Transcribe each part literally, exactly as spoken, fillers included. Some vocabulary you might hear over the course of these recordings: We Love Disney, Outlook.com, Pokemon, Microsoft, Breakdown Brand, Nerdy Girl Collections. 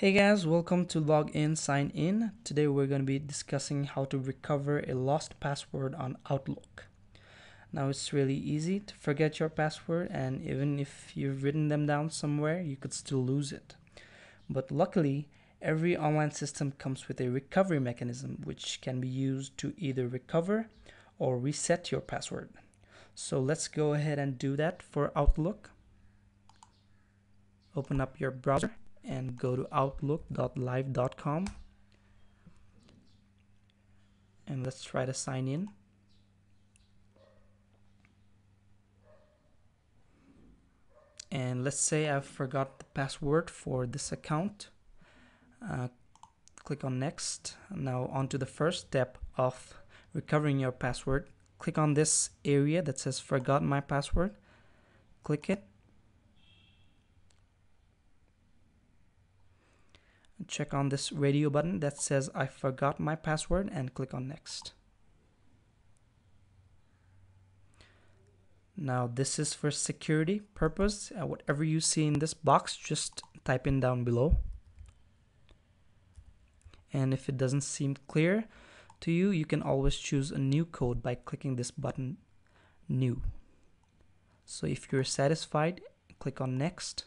Hey guys, welcome to Login Sign In. Today we're going to be discussing how to recover a lost password on Outlook. Now it's really easy to forget your password, and even if you've written them down somewhere, you could still lose it. But luckily, every online system comes with a recovery mechanism which can be used to either recover or reset your password. So let's go ahead and do that for Outlook. Open up your browser and go to outlook dot live dot com, and let's try to sign in. And let's say I forgot the password for this account. Uh, click on next. Now on to the first step of recovering your password. Click on this area that says forgot my password. Click it. Check on this radio button that says I forgot my password and click on next. Now this is for security purpose. Uh, whatever you see in this box, just type in down below. And if it doesn't seem clear to you, you can always choose a new code by clicking this button, new. So if you're satisfied, click on next.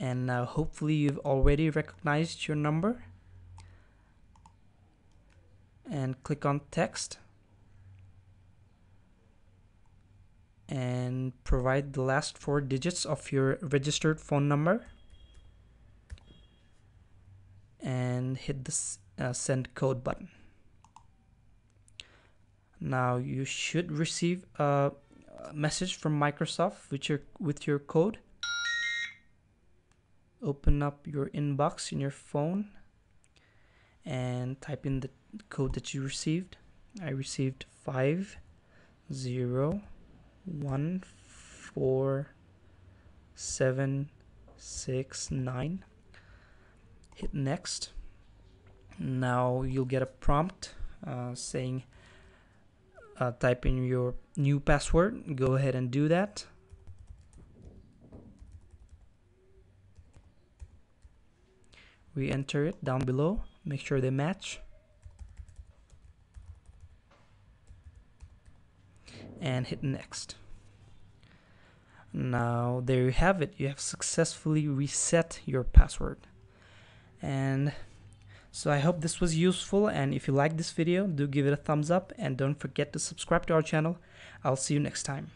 And now hopefully you've already recognized your number, and click on text and provide the last four digits of your registered phone number and hit this uh, send code button. Now you should receive a message from Microsoft with your, with your code. Open up your inbox in your phone and type in the code that you received. I received five zero one four seven six nine. Hit next. Now you'll get a prompt uh, saying uh, type in your new password. Go ahead and do that. Re-enter it down below, make sure they match, and hit next. Now there you have it, you have successfully reset your password. And so I hope this was useful, and if you like this video, do give it a thumbs up and don't forget to subscribe to our channel. I'll see you next time.